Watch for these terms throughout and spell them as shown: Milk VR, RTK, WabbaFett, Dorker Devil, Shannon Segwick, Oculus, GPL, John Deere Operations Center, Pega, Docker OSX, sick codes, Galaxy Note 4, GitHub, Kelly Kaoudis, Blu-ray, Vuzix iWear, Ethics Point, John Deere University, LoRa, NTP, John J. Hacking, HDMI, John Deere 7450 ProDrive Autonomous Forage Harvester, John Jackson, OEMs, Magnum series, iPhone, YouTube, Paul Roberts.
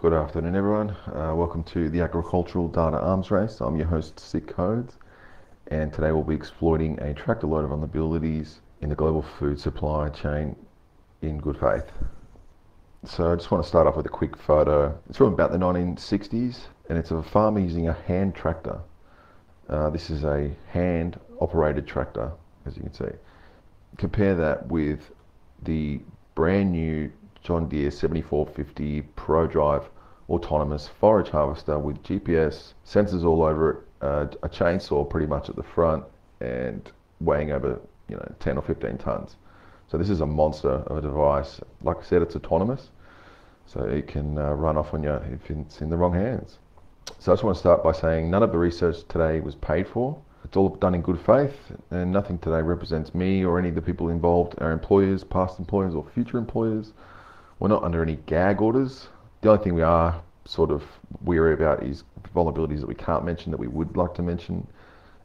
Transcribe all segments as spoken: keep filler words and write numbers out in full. Good afternoon, everyone. Uh, welcome to the Agricultural Data Arms Race. I'm your host, Sick Codes, and today we'll be exploiting a tractor load of vulnerabilities in the global food supply chain in good faith. So I just want to start off with a quick photo. It's from about the nineteen sixties, and it's of a farmer using a hand tractor. Uh, this is a hand-operated tractor, as you can see. Compare that with the brand new John Deere seventy-four fifty ProDrive Autonomous Forage Harvester with G P S, sensors all over it, uh, a chainsaw pretty much at the front, and weighing over, you know, ten or fifteen tons. So this is a monster of a device. Like I said, it's autonomous, so it can uh, run off on you if it's in the wrong hands. So I just want to start by saying none of the research today was paid for. It's all done in good faith, and nothing today represents me or any of the people involved, our employers, past employers or future employers. We're not under any gag orders. The only thing we are sort of weary about is vulnerabilities that we can't mention that we would like to mention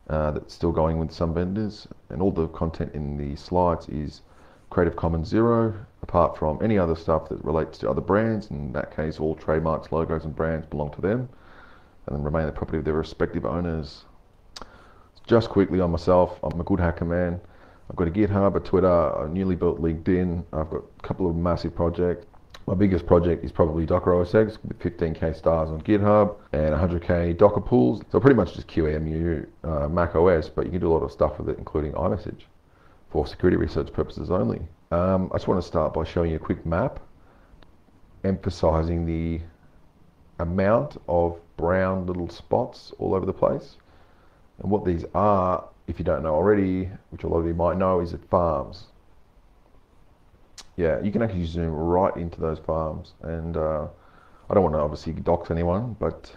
uh, that's still going with some vendors. And all the content in the slides is Creative Commons Zero, apart from any other stuff that relates to other brands. In that case, all trademarks, logos and brands belong to them and then remain the property of their respective owners. Just quickly on myself, I'm a good hacker, man. I've got a GitHub, a Twitter, a newly built LinkedIn. I've got a couple of massive projects. My biggest project is probably Docker O S X with fifteen K stars on GitHub and one hundred K Docker pools. So pretty much just Q E M U, uh, Mac O S, but you can do a lot of stuff with it, including iMessage, for security research purposes only. Um, I just want to start by showing you a quick map, emphasizing the amount of brown little spots all over the place. And what these are, if you don't know already, which a lot of you might know, is at farms. Yeah, you can actually zoom right into those farms, and uh, I don't want to obviously dox anyone, but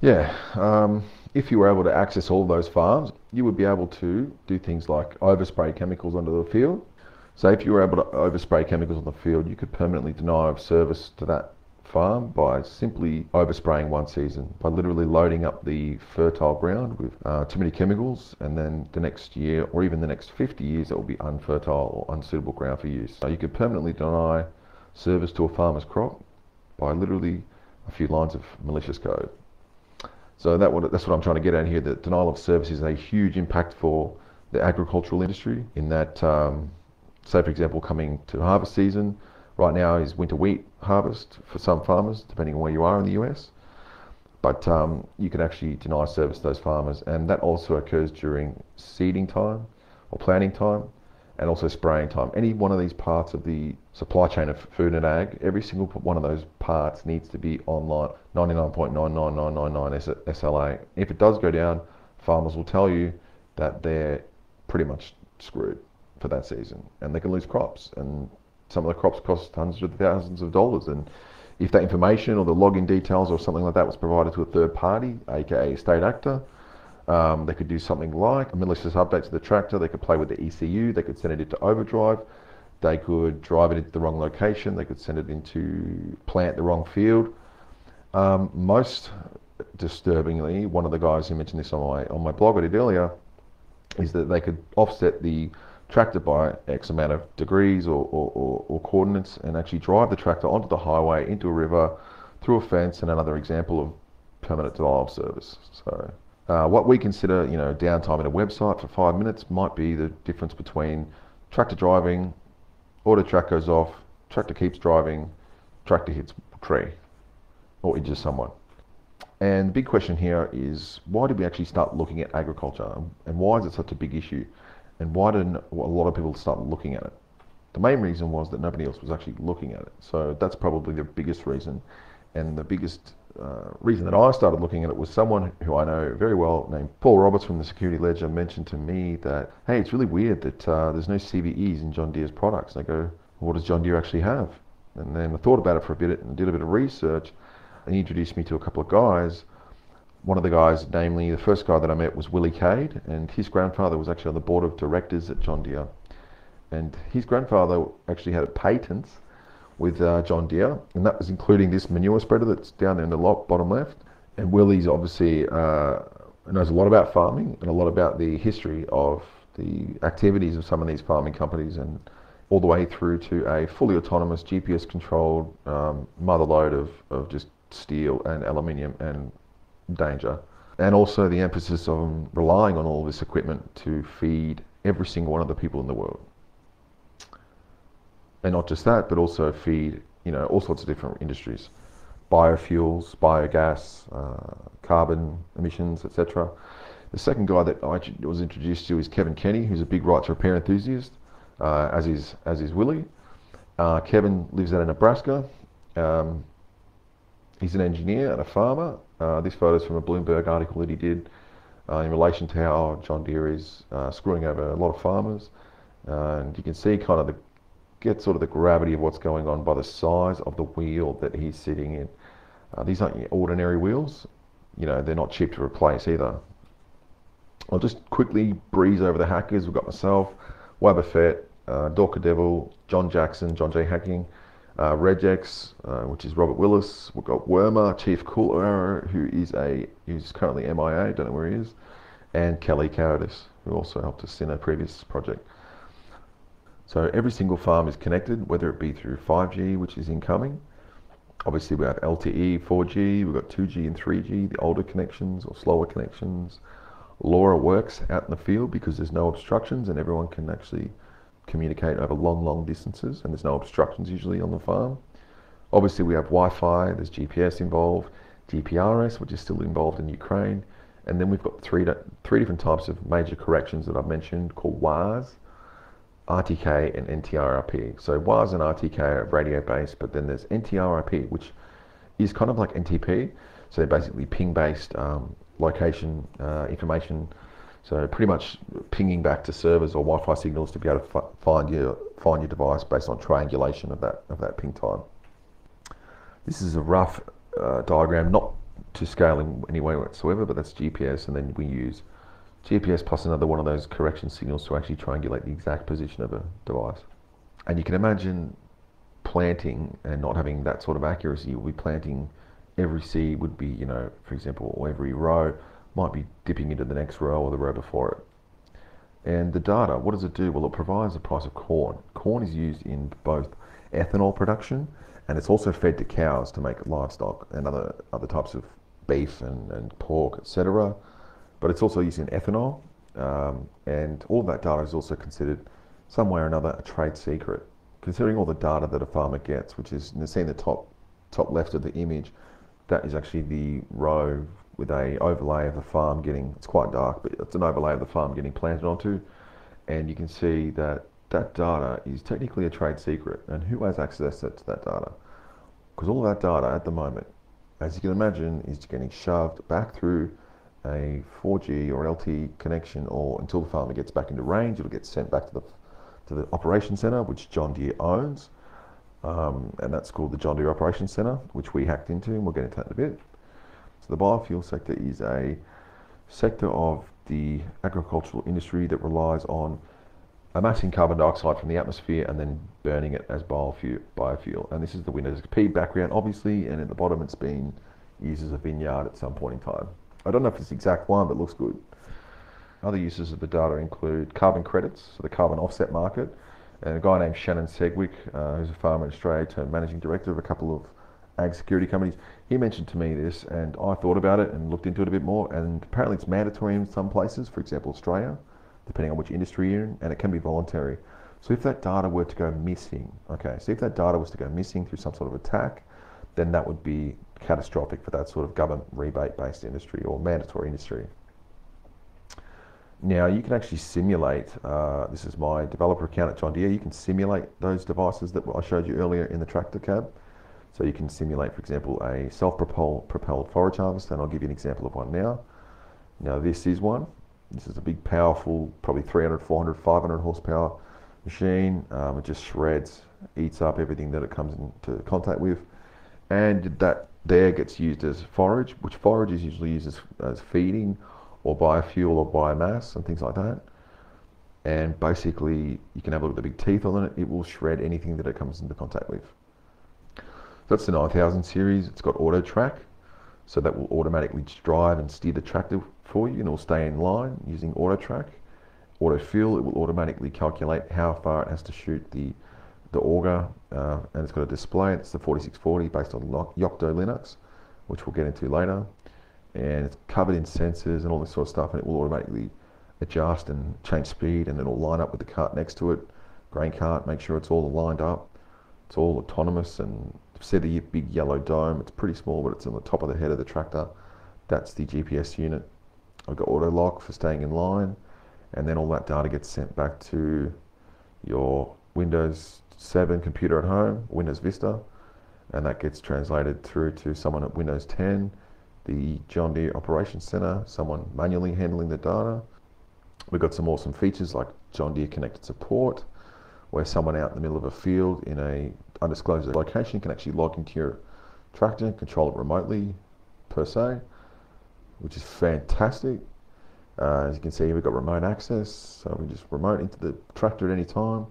yeah, um, if you were able to access all those farms, you would be able to do things like overspray chemicals onto the field. So if you were able to overspray chemicals on the field, you could permanently deny of service to that farm by simply overspraying one season, by literally loading up the fertile ground with uh, too many chemicals, and then the next year or even the next fifty years it will be unfertile or unsuitable ground for use. So you could permanently deny service to a farmer's crop by literally a few lines of malicious code. So that what, that's what I'm trying to get at here, that denial of service is a huge impact for the agricultural industry in that, um, say for example, coming to harvest season. Right now is winter wheat harvest for some farmers, depending on where you are in the U S. But um, you can actually deny service to those farmers, and that also occurs during seeding time or planting time, and also spraying time. Any one of these parts of the supply chain of food and ag, every single one of those parts needs to be online, ninety-nine point nine nine nine nine nine S L A. If it does go down, farmers will tell you that they're pretty much screwed for that season, and they can lose crops. And some of the crops cost hundreds of thousands of dollars, and if that information or the login details or something like that was provided to a third party, aka a state actor, um, they could do something like a malicious update to the tractor, they could play with the E C U, they could send it into overdrive, they could drive it into the wrong location, they could send it into plant the wrong field. Um, most disturbingly, one of the guys who mentioned this on my, on my blog I did earlier, is that they could offset the tractor by X amount of degrees or, or, or, or coordinates, and actually drive the tractor onto the highway, into a river, through a fence, and another example of permanent denial of service. So uh, what we consider, you know, downtime in a website for five minutes might be the difference between tractor driving, auto track goes off, tractor keeps driving, tractor hits a tree or injures someone. And the big question here is, why did we actually start looking at agriculture, and why is it such a big issue? And why didn't a lot of people start looking at it? The main reason was that nobody else was actually looking at it. So that's probably the biggest reason. And the biggest uh, reason that I started looking at it was someone who I know very well, named Paul Roberts from the Security Ledger, mentioned to me that, hey, it's really weird that uh, there's no C V Es in John Deere's products. And I go, what does John Deere actually have? And then I thought about it for a bit and did a bit of research, and he introduced me to a couple of guys. One of the guys, namely the first guy that I met, was Willie Cade, and his grandfather was actually on the board of directors at John Deere, and his grandfather actually had a patent with uh, John Deere, and that was including this manure spreader that's down there in the lot, bottom left. And Willie's obviously uh, knows a lot about farming and a lot about the history of the activities of some of these farming companies, and all the way through to a fully autonomous G P S controlled um, mother load of, of just steel and aluminium and danger. And also the emphasis on relying on all this equipment to feed every single one of the people in the world. And not just that, but also feed, you know, all sorts of different industries. Biofuels, biogas, uh, carbon emissions, et cetera. The second guy that I was introduced to is Kevin Kenny, who's a big right to repair enthusiast, uh, as is as is Willie. Uh, Kevin lives out in Nebraska. Um, he's an engineer and a farmer. Uh, this photo is from a Bloomberg article that he did uh, in relation to how John Deere is uh, screwing over a lot of farmers. Uh, and you can see kind of the get sort of the gravity of what's going on by the size of the wheel that he's sitting in. Uh, these aren't ordinary wheels. You know, they're not cheap to replace either. I'll just quickly breeze over the hackers. We've got myself, WabbaFett, uh, Dorker Devil, John Jackson, John J. Hacking, uh, Regex, uh, which is Robert Willis. We've got Wormer, Chief Cool Arrow, who is a who's currently M I A, don't know where he is, and Kelly Kaoudis, who also helped us in a previous project. So every single farm is connected, whether it be through five G, which is incoming. Obviously we have L T E, four G, we've got two G and three G, the older connections or slower connections. LoRa works out in the field because there's no obstructions and everyone can actually communicate over long, long distances, and there's no obstructions usually on the farm. Obviously we have Wi-Fi, there's G P S involved, G P R S, which is still involved in Ukraine, and then we've got three, three different types of major corrections that I've mentioned called W A A S, R T K and N T R I P. So W A A S and R T K are radio based, but then there's N T R I P, which is kind of like N T P. So they're basically ping based um, location uh, information. So pretty much pinging back to servers or Wi-Fi signals to be able to find your find your device based on triangulation of that of that ping time. This is a rough uh, diagram, not to scale in any way whatsoever, but that's G P S, and then we use G P S plus another one of those correction signals to actually triangulate the exact position of a device. And you can imagine planting and not having that sort of accuracy. You'll be planting every seed would be, you know, for example, or every row might be dipping into the next row or the row before it. And the data, what does it do? Well, it provides the price of corn. Corn is used in both ethanol production, and it's also fed to cows to make livestock and other, other types of beef and, and pork, et cetera. But it's also used in ethanol, um, and all that data is also considered, some way or another, a trade secret. Considering all the data that a farmer gets, which is, you see in the top, top left of the image, that is actually the row with a overlay of the farm getting, it's quite dark, but it's an overlay of the farm getting planted onto. And you can see that that data is technically a trade secret, and who has access to that data? Because all that data at the moment, as you can imagine, is getting shoved back through a four G or L T E connection, or until the farmer gets back into range, it'll get sent back to the to the operations center, which John Deere owns, um, and that's called the John Deere Operations Center, which we hacked into, and we'll get into that in a bit. So the biofuel sector is a sector of the agricultural industry that relies on amassing carbon dioxide from the atmosphere and then burning it as biofuel. Biofuel, and this is the Windows X P background, obviously, and at the bottom it's been used as a vineyard at some point in time. I don't know if it's the exact one, but it looks good. Other uses of the data include carbon credits, so the carbon offset market, and a guy named Shannon Segwick, uh, who's a farmer in Australia, turned managing director of a couple of ag security companies. He mentioned to me this, and I thought about it and looked into it a bit more, and apparently it's mandatory in some places, for example Australia, depending on which industry you're in, and it can be voluntary. So if that data were to go missing, okay, so if that data was to go missing through some sort of attack, then that would be catastrophic for that sort of government rebate-based industry or mandatory industry. Now you can actually simulate, uh, this is my developer account at John Deere, you can simulate those devices that I showed you earlier in the tractor cab. So you can simulate, for example, a self-propelled propelled forage harvester, and I'll give you an example of one now. Now this is one. This is a big powerful, probably three hundred, four hundred, five hundred horsepower machine. Um, it just shreds, eats up everything that it comes into contact with. And that there gets used as forage, which forage is usually used as, as feeding or biofuel or biomass and things like that. And basically, you can have a look at the big teeth on it. It will shred anything that it comes into contact with. That's the nine thousand series. It's got auto track, so that will automatically drive and steer the tractor for you, and it'll stay in line using auto track. Auto fuel, it will automatically calculate how far it has to shoot the the auger, uh, and it's got a display. It's the forty-six forty based on Yocto Linux. which we'll get into later. And it's covered in sensors and all this sort of stuff, and it will automatically adjust and change speed, and it'll line up with the cart next to it, grain cart, make sure it's all lined up. It's all autonomous, and see the big yellow dome, it's pretty small, but it's on the top of the head of the tractor. That's the G P S unit. I've got auto lock for staying in line, and then all that data gets sent back to your Windows seven computer at home, Windows Vista, and that gets translated through to someone at Windows ten, the John Deere Operations Center, someone manually handling the data. We've got some awesome features like John Deere Connected Support, where someone out in the middle of a field in a undisclosed location can actually log into your tractor and control it remotely, per se, which is fantastic. Uh, as you can see, we've got remote access, so we can just remote into the tractor at any time,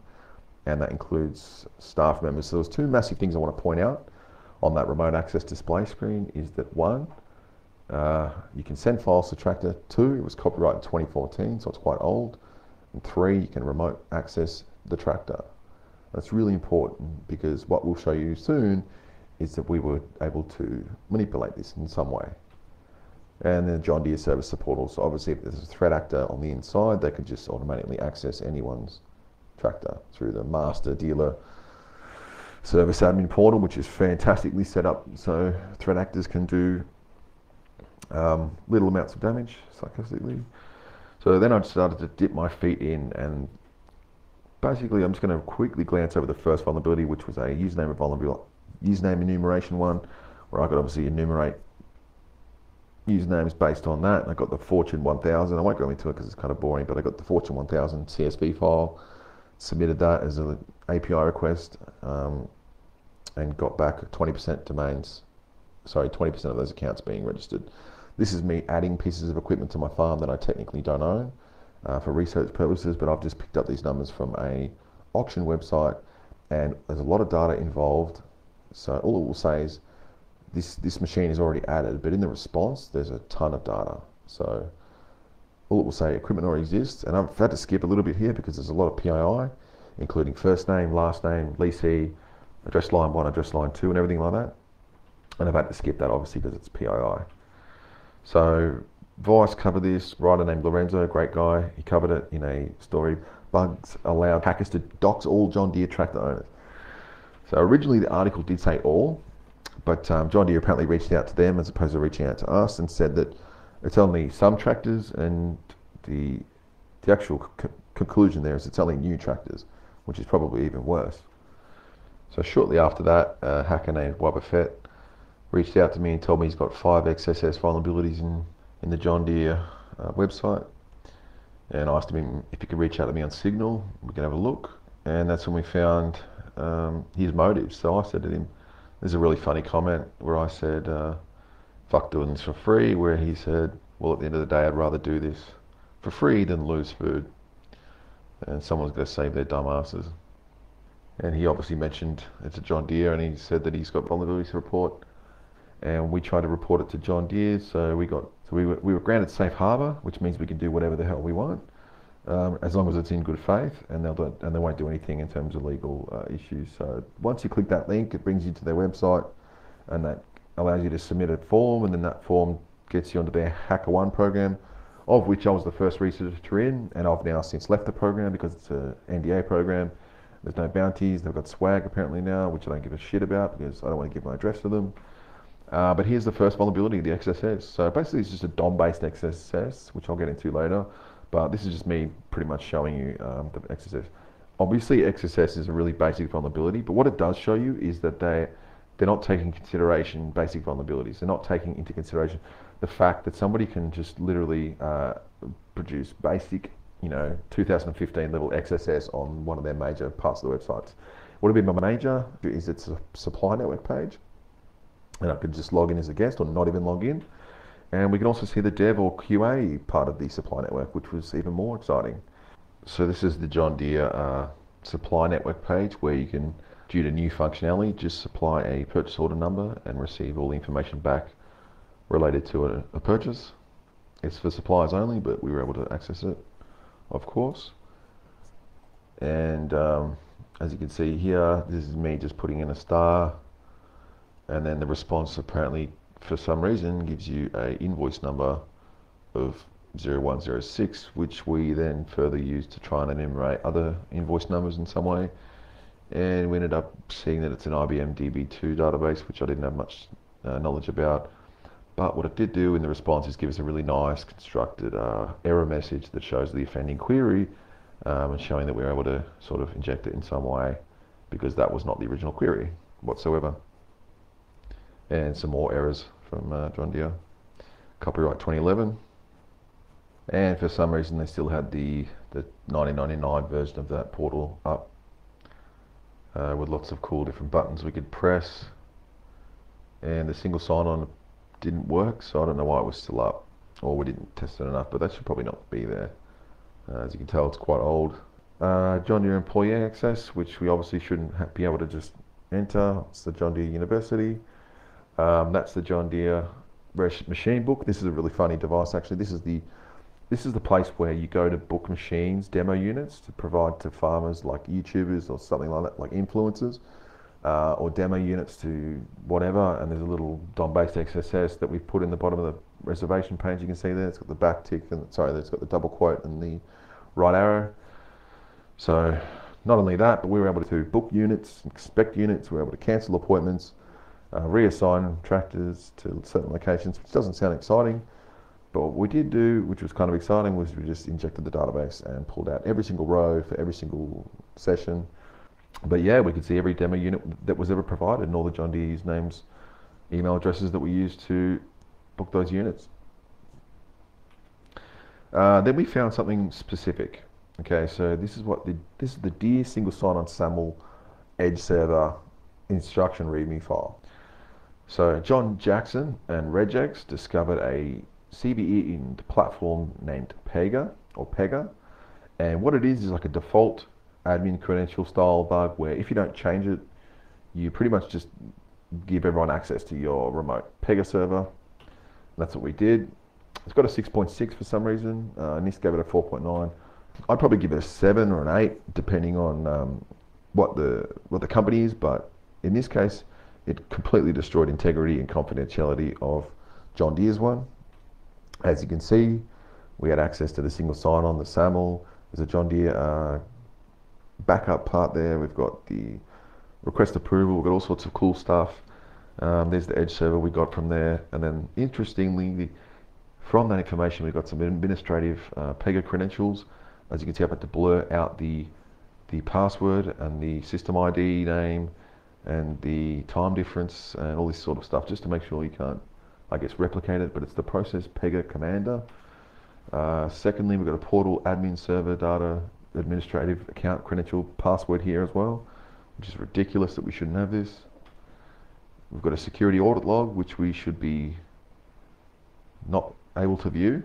and that includes staff members. So there's two massive things I want to point out on that remote access display screen is that one, uh, you can send files to tractor. Two, it was copyrighted in twenty fourteen, so it's quite old. And three, you can remote access the tractor. That's really important, because what we'll show you soon is that we were able to manipulate this in some way. And then John Deere service support also. Obviously, if there's a threat actor on the inside, they could just automatically access anyone's tractor through the master dealer service admin portal, which is fantastically set up so threat actors can do um, little amounts of damage, sarcastically. So then I started to dip my feet in, and basically, I'm just going to quickly glance over the first vulnerability, which was a username vulnerability, username enumeration one, where I could obviously enumerate usernames based on that. And I got the Fortune one thousand. I won't go into it because it's kind of boring, but I got the Fortune one thousand C S V file, submitted that as an A P I request, um, and got back twenty percent domains, sorry, twenty percent of those accounts being registered. This is me adding pieces of equipment to my farm that I technically don't own. Uh, for research purposes, but I've just picked up these numbers from a auction website, and there's a lot of data involved. So all it will say is this this machine is already added, but in the response there's a ton of data. So all it will say, equipment already exists, and I've had to skip a little bit here because there's a lot of P I I, including first name, last name, leasee, address line one, address line two, and everything like that. And I've had to skip that obviously because it's P I I. So Vice covered this, writer named Lorenzo, great guy, he covered it in a story. Bugs allowed hackers to dox all John Deere tractor owners. So originally the article did say all, but um, John Deere apparently reached out to them as opposed to reaching out to us and said that it's only some tractors, and the, the actual co conclusion there is it's only new tractors, which is probably even worse. So shortly after that, a hacker named WabbaFett reached out to me and told me he's got five X S S vulnerabilities in in the John Deere uh, website, and I asked him if he could reach out to me on Signal, we could have a look, and that's when we found um, his motives. So I said to him, this is a really funny comment where I said, uh, fuck doing this for free, where he said, well, at the end of the day, I'd rather do this for free than lose food, and someone's going to save their dumb asses. And he obviously mentioned it's a John Deere, and he said that he's got vulnerabilities to report, and we tried to report it to John Deere, so we got So we were, we were granted safe harbour, which means we can do whatever the hell we want, um, as long as it's in good faith, and they'll do, and they won't do anything in terms of legal uh, issues. So once you click that link, it brings you to their website, and that allows you to submit a form, and then that form gets you onto their HackerOne program, of which I was the first researcher in, and I've now since left the program because it's a N D A program. There's no bounties. They've got swag apparently now, which I don't give a shit about because I don't want to give my address to them. Uh, but here's the first vulnerability, the X S S. So basically it's just a D O M-based X S S, which I'll get into later, but this is just me pretty much showing you um, the X S S. Obviously X S S is a really basic vulnerability, but what it does show you is that they, they're not taking consideration basic vulnerabilities. They're not taking into consideration the fact that somebody can just literally uh, produce basic, you know, two thousand fifteen level X S S on one of their major parts of the websites. What would be my major is it's a supply network page, and I could just log in as a guest or not even log in. And we can also see the dev or Q A part of the supply network, which was even more exciting. So this is the John Deere uh, supply network page where you can, due to new functionality, just supply a purchase order number and receive all the information back related to a, a purchase. It's for suppliers only, but we were able to access it, of course. And um, as you can see here, this is me just putting in a star. And then the response apparently for some reason gives you a invoice number of zero one zero six, which we then further use to try and enumerate other invoice numbers in some way. And we ended up seeing that it's an I B M D B two database, which I didn't have much uh, knowledge about. But what it did do in the response is give us a really nice constructed uh, error message that shows the offending query um, and showing that we were able to sort of inject it in some way, because that was not the original query whatsoever. And some more errors from uh, John Deere. Copyright twenty eleven. And for some reason they still had the, the nineteen ninety-nine version of that portal up uh, with lots of cool different buttons we could press. And the single sign-on didn't work, so I don't know why it was still up, or we didn't test it enough, but that should probably not be there. Uh, as you can tell, it's quite old. Uh, John Deere employee access, which we obviously shouldn't be able to just enter. It's the John Deere University. Um, that's the John Deere machine book. This is a really funny device actually. This is the This is the place where you go to book machines, demo units, to provide to farmers like YouTubers or something like that, like influencers, uh, or demo units to whatever. And there's a little D O M-based X S S that we've put in the bottom of the reservation page. You can see there, it's got the back tick, and sorry, it's got the double quote and the right arrow. So not only that, but we were able to book units, expect units, we were able to cancel appointments, uh, reassign tractors to certain locations, which doesn't sound exciting. But what we did do, which was kind of exciting, was we just injected the database and pulled out every single row for every single session. But yeah, we could see every demo unit that was ever provided and all the John Deere usernames, email addresses that we used to book those units. Uh, then we found something specific. Okay, so this is what the this is the Deere single sign-on SAML edge server instruction readme file. So John Jackson and Regex discovered a C V E in the platform named Pega or Pega, and what it is is like a default admin credential style bug where if you don't change it, you pretty much just give everyone access to your remote Pega server. And that's what we did. It's got a six point six for some reason. Uh, N I S T gave it a four point nine. I'd probably give it a seven or an eight depending on um, what the what the company is, but in this case, it completely destroyed integrity and confidentiality of John Deere's one. As you can see, we had access to the single sign-on, the SAML. There's a John Deere uh, backup part there. We've got the request approval. We've got all sorts of cool stuff. Um, there's the edge server we got from there. And then interestingly, the, from that information, we got some administrative uh, Pega credentials. As you can see, I've had to blur out the, the password and the system I D name and the time difference and all this sort of stuff just to make sure you can't, I guess, replicate it, but it's the process Pega commander. Uh, secondly, we've got a portal admin server data administrative account credential password here as well, which is ridiculous that we shouldn't have this. We've got a security audit log, which we should be not able to view.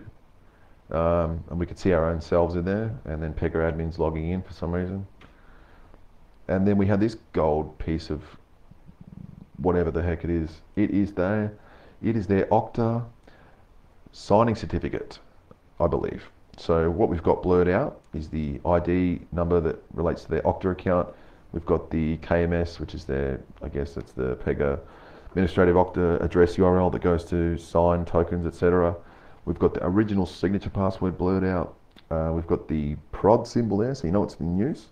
Um, and we could see our own selves in there, and then Pega admins logging in for some reason. And then we had this gold piece of whatever the heck it is. It is there. It is their Okta signing certificate, I believe. So what we've got blurred out is the I D number that relates to their Okta account. We've got the K M S, which is their, I guess that's the Pega administrative Okta address U R L that goes to sign tokens, et cetera. We've got the original signature password blurred out. Uh, we've got the prod symbol there, so you know it's in use.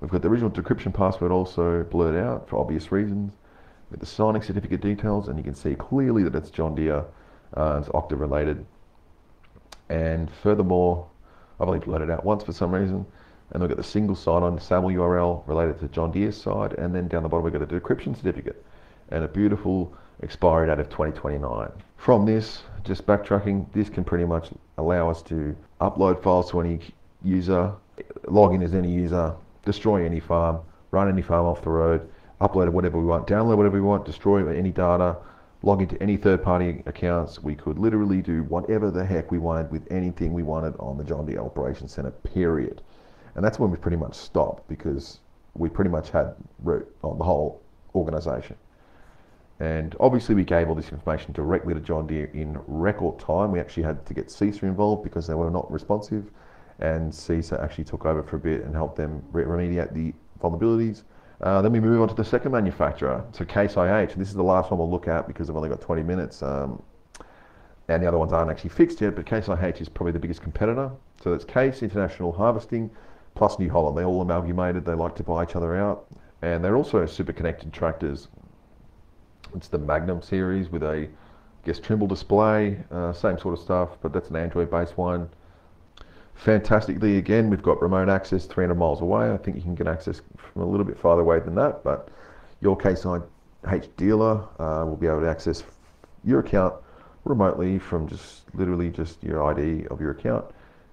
We've got the original decryption password also blurred out for obvious reasons. With the signing certificate details, and you can see clearly that it's John Deere, uh, it's Okta related. And furthermore, I've only blurred it out once for some reason, and we've got the single sign-on SAML U R L related to John Deere's side, and then down the bottom we've got a decryption certificate, and a beautiful expiry date of twenty twenty-nine. From this, just backtracking, this can pretty much allow us to upload files to any user, log in as any user, destroy any farm, run any farm off the road, upload whatever we want, download whatever we want, destroy any data, log into any third-party accounts. We could literally do whatever the heck we wanted with anything we wanted on the John Deere Operations Center, period. And that's when we pretty much stopped, because we pretty much had root on the whole organization. And obviously we gave all this information directly to John Deere in record time. We actually had to get C I S A involved because they were not responsive, and C I S A actually took over for a bit and helped them remediate the vulnerabilities. Uh, then we move on to the second manufacturer, so Case I H. This is the last one we'll look at because I've only got twenty minutes. Um, and the other ones aren't actually fixed yet, but Case I H is probably the biggest competitor. So that's Case, International Harvesting, plus New Holland. They all amalgamated, they like to buy each other out. And they're also super connected tractors. It's the Magnum series with a, I guess, Trimble display, uh, same sort of stuff, but that's an Android-based one. Fantastically, again, we've got remote access three hundred miles away. I think you can get access from a little bit farther away than that, but your Case I H dealer uh, will be able to access your account remotely from just literally just your I D of your account.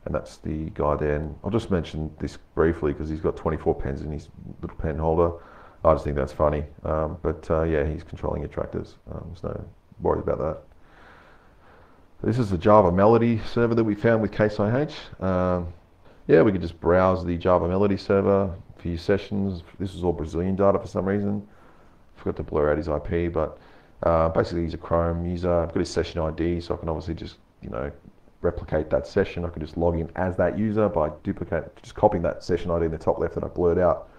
And that's the guy there. And I'll just mention this briefly because he's got twenty-four pens in his little pen holder. I just think that's funny. Um, but uh, yeah, he's controlling your tractors. Um, there's no worries about that. This is the Java Melody server that we found with Case I H. Um, yeah, we could just browse the Java Melody server for your sessions. This is all Brazilian data for some reason. Forgot to blur out his I P, but uh, basically he's a Chrome user. I've got his session I D, so I can obviously just, you know, replicate that session. I can just log in as that user by duplicate, just copying that session I D in the top left that I blurred out.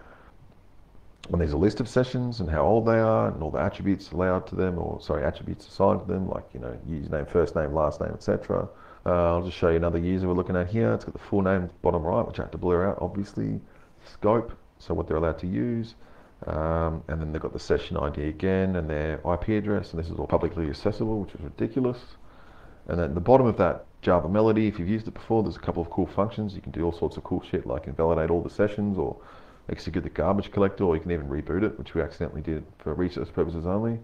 And there's a list of sessions and how old they are and all the attributes allowed to them, or sorry, attributes assigned to them, like, you know, username, first name, last name, et cetera. Uh, I'll just show you another user we're looking at here. It's got the full name bottom right, which I have to blur out, obviously. Scope, so what they're allowed to use. Um, and then they've got the session I D again and their I P address, and this is all publicly accessible, which is ridiculous. And then at the bottom of that Java Melody, if you've used it before, there's a couple of cool functions. You can do all sorts of cool shit, like invalidate all the sessions or execute the garbage collector, or you can even reboot it, which we accidentally did for research purposes only.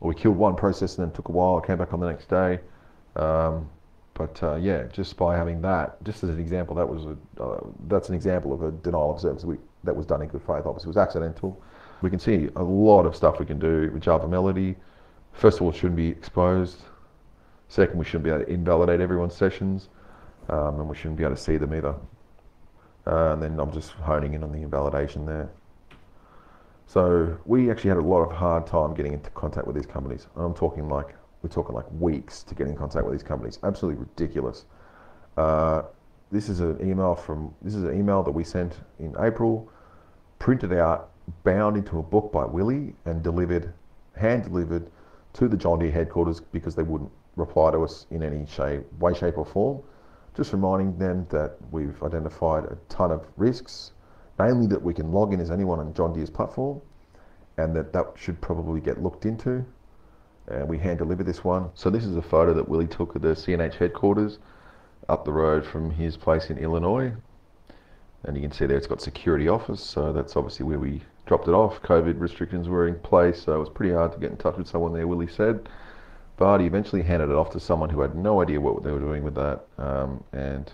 Or we killed one process and then took a while, came back on the next day. Um, but uh, yeah, just by having that, just as an example, that was a, uh, that's an example of a denial of service we, that was done in good faith. Obviously, it was accidental. We can see a lot of stuff we can do with Java Melody. First of all, it shouldn't be exposed. Second, we shouldn't be able to invalidate everyone's sessions, um, and we shouldn't be able to see them either. Uh, and then I'm just honing in on the invalidation there. So we actually had a lot of hard time getting into contact with these companies. I'm talking like, we're talking like weeks to get in contact with these companies. Absolutely ridiculous. Uh, this is an email from, this is an email that we sent in April, printed out, bound into a book by Willie, and delivered, hand delivered to the John Deere headquarters because they wouldn't reply to us in any shape, way, shape or form. Just reminding them that we've identified a ton of risks, mainly that we can log in as anyone on John Deere's platform, and that that should probably get looked into. And we hand delivered this one. So this is a photo that Willie took at the C N H headquarters up the road from his place in Illinois. And you can see there it's got security office, so that's obviously where we dropped it off. COVID restrictions were in place, so it was pretty hard to get in touch with someone there, Willie said. But he eventually handed it off to someone who had no idea what they were doing with that, um, and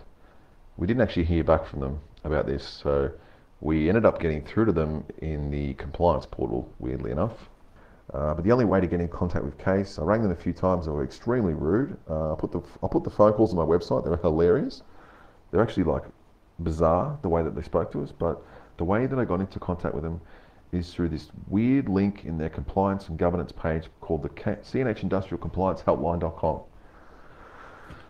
we didn't actually hear back from them about this, so we ended up getting through to them in the compliance portal, weirdly enough. Uh, but the only way to get in contact with Case, I rang them a few times, they were extremely rude. Uh, I put the, I put the phone calls on my website, they were hilarious. They're actually like bizarre, the way that they spoke to us, but the way that I got into contact with them is through this weird link in their compliance and governance page called the C N H Industrial Compliance Helpline dot com.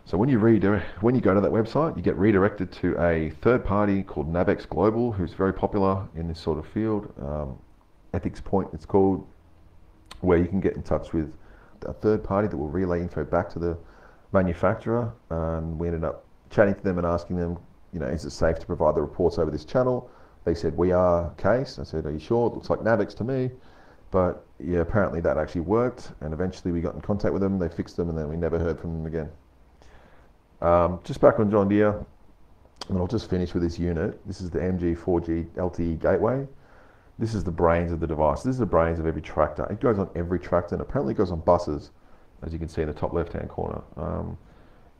So when you redirect, when you go to that website, you get redirected to a third party called Nabex Global, who's very popular in this sort of field. Um, Ethics Point, it's called, where you can get in touch with a third party that will relay info back to the manufacturer. And we ended up chatting to them and asking them, you know, is it safe to provide the reports over this channel? They said, we are Case. I said, are you sure? It looks like Navex to me. But yeah, apparently that actually worked. And eventually we got in contact with them. They fixed them, and then we never heard from them again. Um, just back on John Deere, and I'll just finish with this unit. This is the M G four G L T E gateway. This is the brains of the device. This is the brains of every tractor. It goes on every tractor, and apparently it goes on buses, as you can see in the top left-hand corner. Um,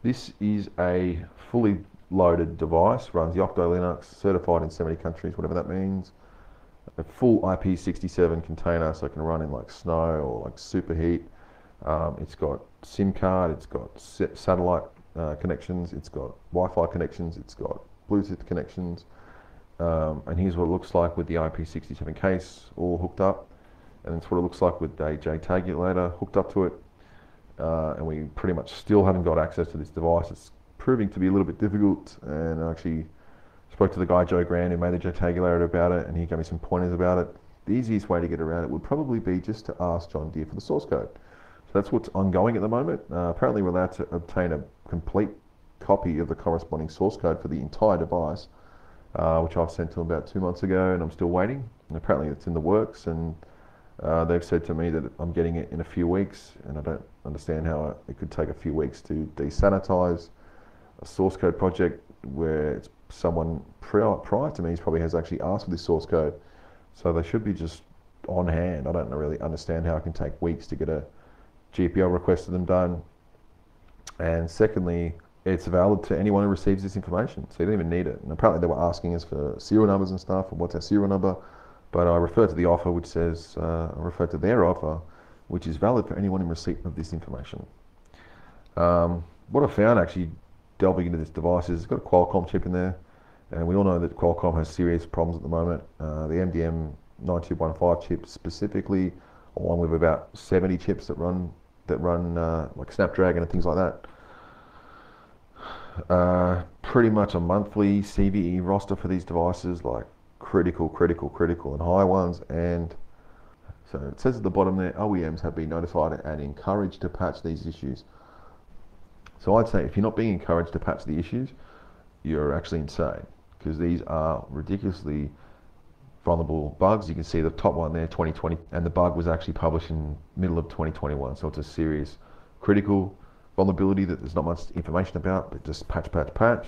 this is a fully loaded device, runs Yocto Linux, certified in seventy countries, whatever that means. A full I P sixty-seven container, so it can run in like snow or like superheat. Um, it's got SIM card, it's got satellite uh, connections, it's got Wi-Fi connections, it's got Bluetooth connections. Um, and here's what it looks like with the I P sixty-seven case all hooked up. And it's what it looks like with a JTAGulator hooked up to it. Uh, and we pretty much still haven't got access to this device. It's proving to be a little bit difficult, and I actually spoke to the guy Joe Grand who made the JTAGulator about it, and he gave me some pointers about it. The easiest way to get around it would probably be just to ask John Deere for the source code. So that's what's ongoing at the moment. Uh, apparently we're allowed to obtain a complete copy of the corresponding source code for the entire device, uh, which I've sent to them about two months ago, and I'm still waiting. And apparently it's in the works, and uh, they've said to me that I'm getting it in a few weeks, and I don't understand how it could take a few weeks to desanitize a source code project where it's someone prior, prior to me probably has actually asked for this source code. So they should be just on hand. I don't really understand how it can take weeks to get a G P L request of them done. And secondly, it's valid to anyone who receives this information. So you don't even need it. And apparently they were asking us for serial numbers and stuff, and what's our serial number. But I refer to the offer, which says, uh, I refer to their offer, which is valid for anyone in receipt of this information. Um, what I found actually delving into this device is it's got a Qualcomm chip in there. And we all know that Qualcomm has serious problems at the moment. Uh, the M D M nine two one five chip specifically, along with about seventy chips that run, that run uh, like Snapdragon and things like that. Uh, pretty much a monthly C V E roster for these devices, like critical, critical, critical and high ones. And so it says at the bottom there, O E Ms have been notified and encouraged to patch these issues. So I'd say if you're not being encouraged to patch the issues, you're actually insane. Because these are ridiculously vulnerable bugs. You can see the top one there, twenty twenty, and the bug was actually published in middle of twenty twenty-one. So it's a serious critical vulnerability that there's not much information about, but just patch, patch, patch.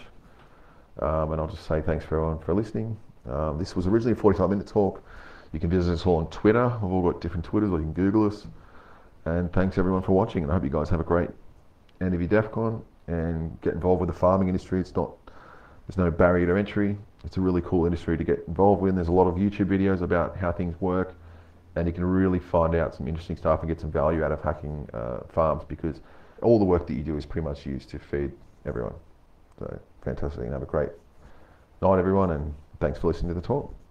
Um, and I'll just say thanks for everyone for listening. Um, this was originally a forty-five minute talk. You can visit us all on Twitter. We've all got different Twitters, or you can Google us. And thanks everyone for watching, and I hope you guys have a great end of your DEF CON and get involved with the farming industry. It's not There's no barrier to entry. It's a really cool industry to get involved with. There's a lot of YouTube videos about how things work, and you can really find out some interesting stuff and get some value out of hacking uh, farms, because all the work that you do is pretty much used to feed everyone. So fantastic, and have a great night everyone, and thanks for listening to the talk.